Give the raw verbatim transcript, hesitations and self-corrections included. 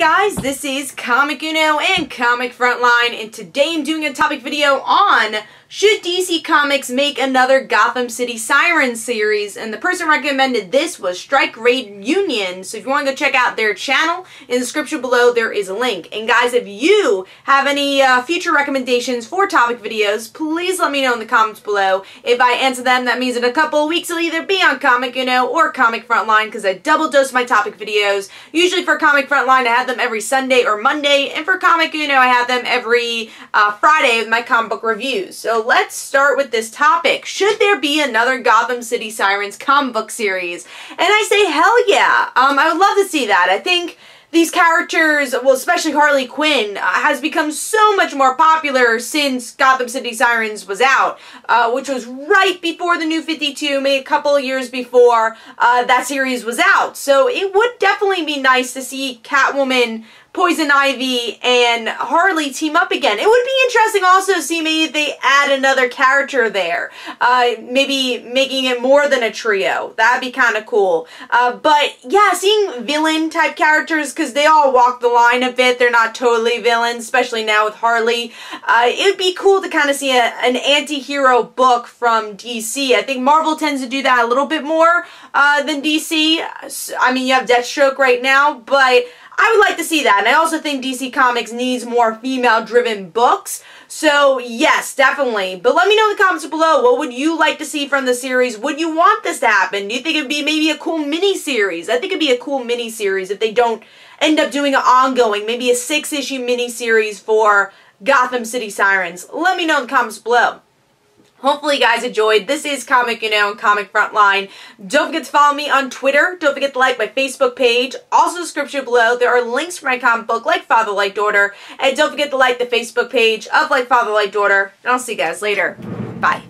guys, this is Comic Uno and Comic Frontline, and today I'm doing a topic video on should D C Comics make another Gotham City Sirens series, and the person recommended this was Strike Raid Union, so if you want to go check out their channel, in the description below there is a link. And guys, if you have any uh, future recommendations for topic videos, please let me know in the comments below. If I answer them, that means in a couple of weeks it'll either be on Comic Uno or Comic Frontline, because I double dose my topic videos. Usually for Comic Frontline, I have them every Sunday or Monday, and for Comic Uno, I have them every uh, Friday with my comic book reviews. So let's start with this topic. Should there be another Gotham City Sirens comic book series? And I say, hell yeah. Um, I would love to see that. I think these characters, well, especially Harley Quinn, uh, has become so much more popular since Gotham City Sirens was out, uh, which was right before the New fifty-two, maybe a couple of years before uh, that series was out. So it would definitely be nice to see Catwoman, Poison Ivy, and Harley team up again. It would be interesting also to see maybe if they add another character there. Uh, maybe making it more than a trio. That'd be kind of cool. Uh, but yeah, seeing villain type characters, because they all walk the line a bit. They're not totally villains, especially now with Harley. Uh, it would be cool to kind of see a, an anti-hero book from D C. I think Marvel tends to do that a little bit more uh, than D C. I mean, you have Deathstroke right now, but I would like to see that, and I also think D C Comics needs more female-driven books, so yes, definitely. But let me know in the comments below, what would you like to see from the series? Would you want this to happen? Do you think it'd be maybe a cool mini-series? I think it'd be a cool mini-series if they don't end up doing an ongoing, maybe a six-issue mini-series for Gotham City Sirens. Let me know in the comments below. Hopefully you guys enjoyed. This is Comic Uno and Comic Frontline. Don't forget to follow me on Twitter. Don't forget to like my Facebook page. Also in the description below, there are links for my comic book, Like Father, Like Daughter. And don't forget to like the Facebook page of Like Father, Like Daughter. And I'll see you guys later. Bye.